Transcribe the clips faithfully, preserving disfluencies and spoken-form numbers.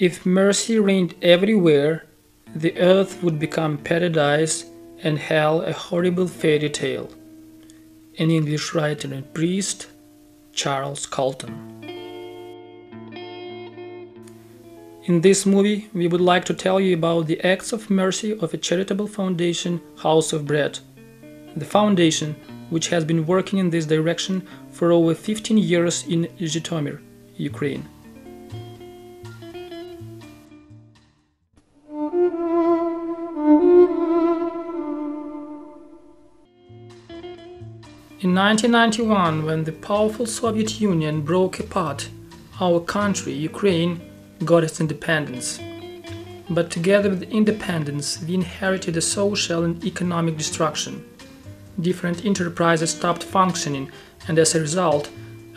If mercy reigned everywhere, the earth would become paradise and hell a horrible fairy tale. An English writer and priest, Charles Colton. In this movie, we would like to tell you about the acts of mercy of a charitable foundation, House of Bread. The foundation, which has been working in this direction for over fifteen years in Zhytomyr, Ukraine. In nineteen ninety-one, when the powerful Soviet Union broke apart, our country, Ukraine, got its independence. But together with independence, we inherited a social and economic destruction. Different enterprises stopped functioning, and as a result,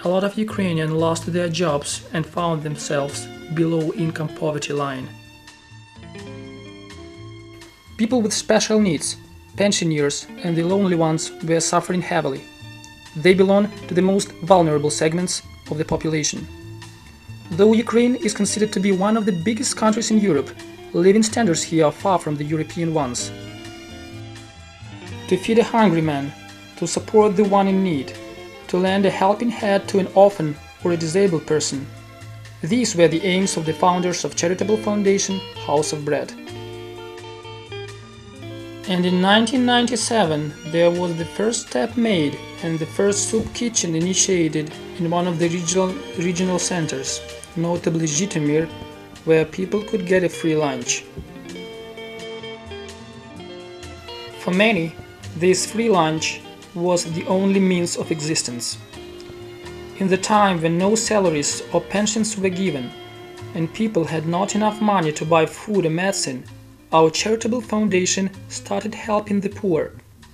a lot of Ukrainians lost their jobs and found themselves below income poverty line. People with special needs, pensioners and the lonely ones were suffering heavily. They belong to the most vulnerable segments of the population. Though Ukraine is considered to be one of the biggest countries in Europe, living standards here are far from the European ones. To feed a hungry man, to support the one in need, to lend a helping hand to an orphan or a disabled person. These were the aims of the founders of charitable foundation House of Bread. And in nineteen ninety-seven, there was the first step made and the first soup kitchen initiated in one of the regional, regional centers, notably Zhytomyr, where people could get a free lunch. For many, this free lunch was the only means of existence. In the time when no salaries or pensions were given, and people had not enough money to buy food or medicine, our charitable foundation started helping the poor,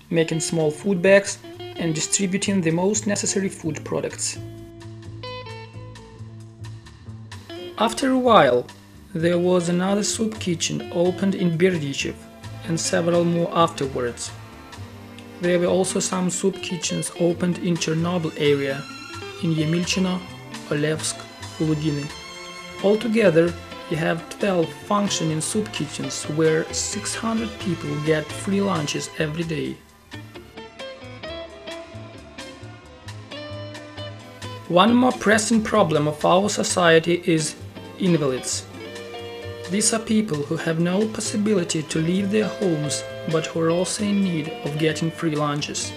making small food bags and distributing the most necessary food products. After a while, there was another soup kitchen opened in Berdychiv and several more afterwards. There were also some soup kitchens opened in Chernobyl area, in Yemilchino, Olevsk, Rudny. Altogether, you have twelve functioning soup kitchens where six hundred people get free lunches every day. One more pressing problem of our society is invalids. These are people who have no possibility to leave their homes but who are also in need of getting free lunches.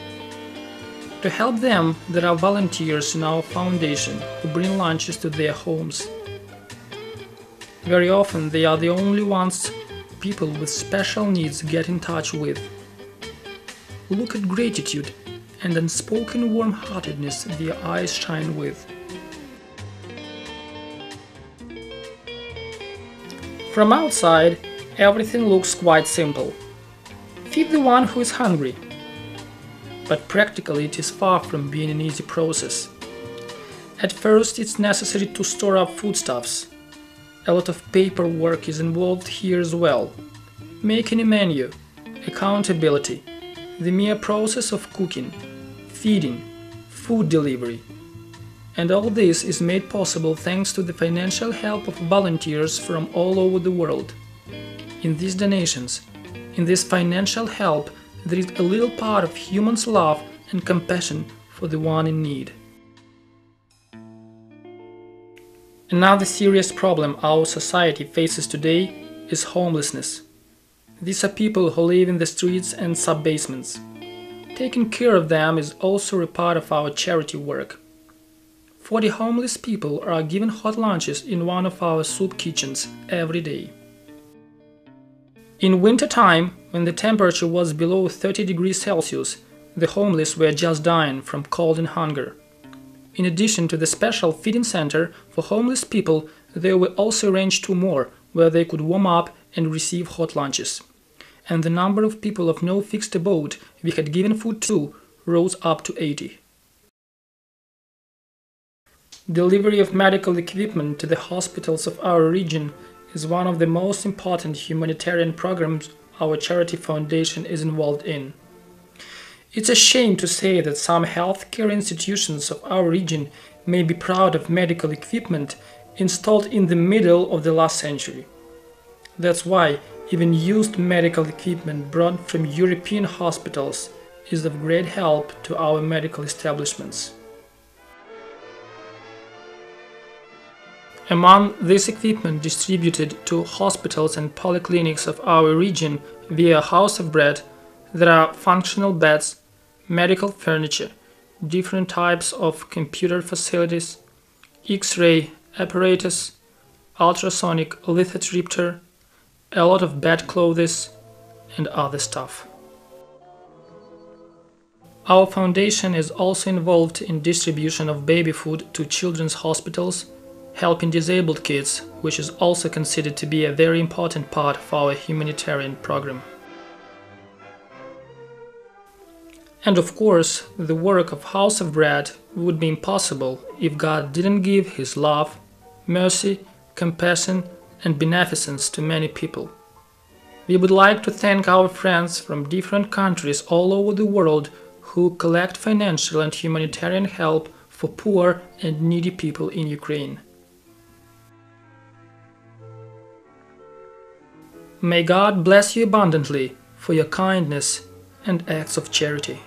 To help them, there are volunteers in our foundation who bring lunches to their homes. Very often they are the only ones people with special needs get in touch with. Look at gratitude and unspoken warm-heartedness their eyes shine with. From outside, everything looks quite simple. Feed the one who is hungry. But practically it is far from being an easy process. At first it's necessary to store up foodstuffs. A lot of paperwork is involved here as well. Making a menu, accountability, the mere process of cooking, feeding, food delivery. And all this is made possible thanks to the financial help of volunteers from all over the world. In these donations, in this financial help, there is a little part of humans' love and compassion for the one in need. Another serious problem our society faces today is homelessness. These are people who live in the streets and sub-basements. Taking care of them is also a part of our charity work. forty homeless people are given hot lunches in one of our soup kitchens every day. In winter time, when the temperature was below thirty degrees Celsius, the homeless were just dying from cold and hunger. In addition to the special feeding center for homeless people, there were also arranged two more, where they could warm up and receive hot lunches. And the number of people of no fixed abode we had given food to rose up to eighty. Delivery of medical equipment to the hospitals of our region is one of the most important humanitarian programs our charity foundation is involved in. It's a shame to say that some healthcare institutions of our region may be proud of medical equipment installed in the middle of the last century. That's why even used medical equipment brought from European hospitals is of great help to our medical establishments. Among this equipment distributed to hospitals and polyclinics of our region via House of Bread, there are functional beds, medical furniture, different types of computer facilities, X-ray apparatus, ultrasonic lithotripter, a lot of bedclothes, and other stuff. Our foundation is also involved in distribution of baby food to children's hospitals, helping disabled kids, which is also considered to be a very important part of our humanitarian program. And of course, the work of House of Bread would be impossible if God didn't give His love, mercy, compassion and beneficence to many people. We would like to thank our friends from different countries all over the world who collect financial and humanitarian help for poor and needy people in Ukraine. May God bless you abundantly for your kindness and acts of charity.